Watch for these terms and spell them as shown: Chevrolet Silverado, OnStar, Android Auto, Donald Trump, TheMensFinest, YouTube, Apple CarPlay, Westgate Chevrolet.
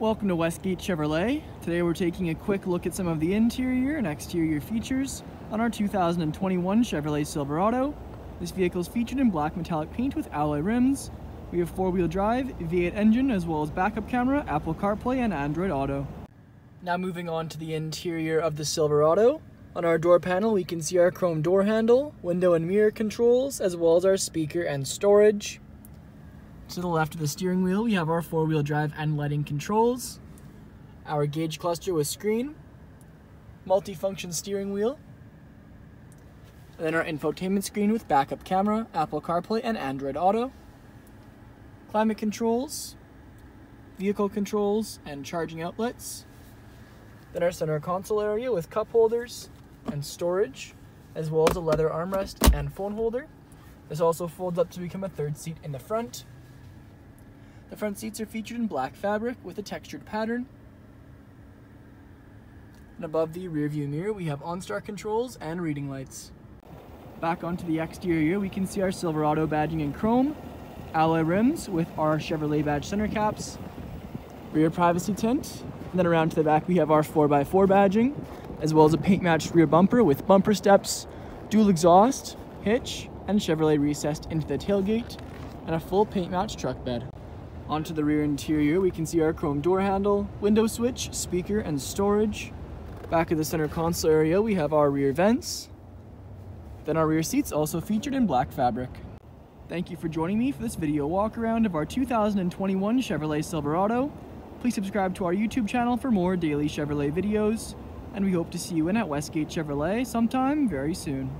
Welcome to Westgate Chevrolet. Today we're taking a quick look at some of the interior and exterior features on our 2021 Chevrolet Silverado. This vehicle is featured in black metallic paint with alloy rims. We have four-wheel drive, V8 engine, as well as backup camera, Apple CarPlay, and Android Auto. Now moving on to the interior of the Silverado. On our door panel we can see our chrome door handle, window and mirror controls, as well as our speaker and storage. To the left of the steering wheel we have our four-wheel drive and lighting controls, our gauge cluster with screen, multifunction steering wheel, and then our infotainment screen with backup camera, Apple CarPlay, and Android Auto, climate controls, vehicle controls, and charging outlets. Then our center console area with cup holders and storage, as well as a leather armrest and phone holder. This also folds up to become a third seat in the front. The front seats are featured in black fabric with a textured pattern. And above the rear view mirror, we have OnStar controls and reading lights. Back onto the exterior, we can see our Silverado badging in chrome, alloy rims with our Chevrolet badge center caps, rear privacy tint, and then around to the back we have our 4x4 badging, as well as a paint matched rear bumper with bumper steps, dual exhaust, hitch, and Chevrolet recessed into the tailgate, and a full paint matched truck bed. Onto the rear interior, we can see our chrome door handle, window switch, speaker, and storage. Back of the center console area, we have our rear vents. Then our rear seats, also featured in black fabric. Thank you for joining me for this video walk around of our 2021 Chevrolet Silverado. Please subscribe to our YouTube channel for more daily Chevrolet videos, and we hope to see you in at Westgate Chevrolet sometime very soon.